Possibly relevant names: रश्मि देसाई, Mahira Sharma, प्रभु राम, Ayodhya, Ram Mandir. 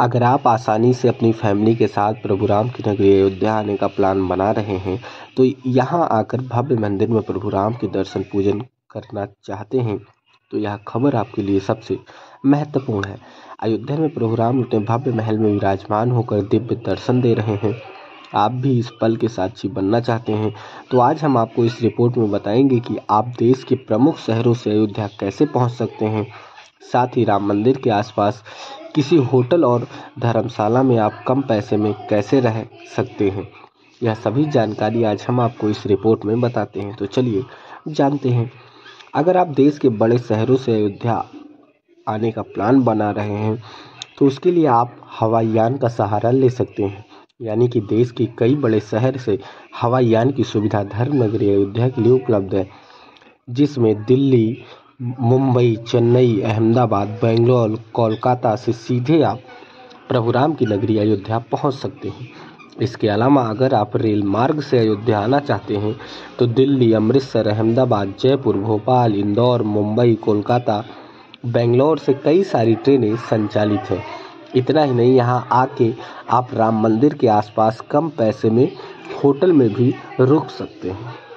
अगर आप आसानी से अपनी फैमिली के साथ प्रभु राम की नगरी अयोध्या आने का प्लान बना रहे हैं तो यहाँ आकर भव्य मंदिर में प्रभु राम के दर्शन पूजन करना चाहते हैं तो यह खबर आपके लिए सबसे महत्वपूर्ण है। अयोध्या में प्रभु राम अपने भव्य महल में विराजमान होकर दिव्य दर्शन दे रहे हैं। आप भी इस पल के साक्षी बनना चाहते हैं तो आज हम आपको इस रिपोर्ट में बताएंगे कि आप देश के प्रमुख शहरों से अयोध्या कैसे पहुँच सकते हैं। साथ ही राम मंदिर के आसपास किसी होटल और धर्मशाला में आप कम पैसे में कैसे रह सकते हैं, यह सभी जानकारी आज हम आपको इस रिपोर्ट में बताते हैं। तो चलिए जानते हैं। अगर आप देश के बड़े शहरों से अयोध्या आने का प्लान बना रहे हैं तो उसके लिए आप हवाई यान का सहारा ले सकते हैं, यानी कि देश के कई बड़े शहर से हवाई यान की सुविधा धर्मनगरी अयोध्या के लिए उपलब्ध है, जिसमें दिल्ली, मुंबई, चेन्नई, अहमदाबाद, बेंगलोर, कोलकाता से सीधे आप प्रभु राम की नगरी अयोध्या पहुंच सकते हैं। इसके अलावा अगर आप रेल मार्ग से अयोध्या आना चाहते हैं तो दिल्ली, अमृतसर, अहमदाबाद, जयपुर, भोपाल, इंदौर, मुंबई, कोलकाता, बेंगलोर से कई सारी ट्रेनें संचालित हैं। इतना ही नहीं, यहाँ आके आप राम मंदिर के आसपास कम पैसे में होटल में भी रुक सकते हैं।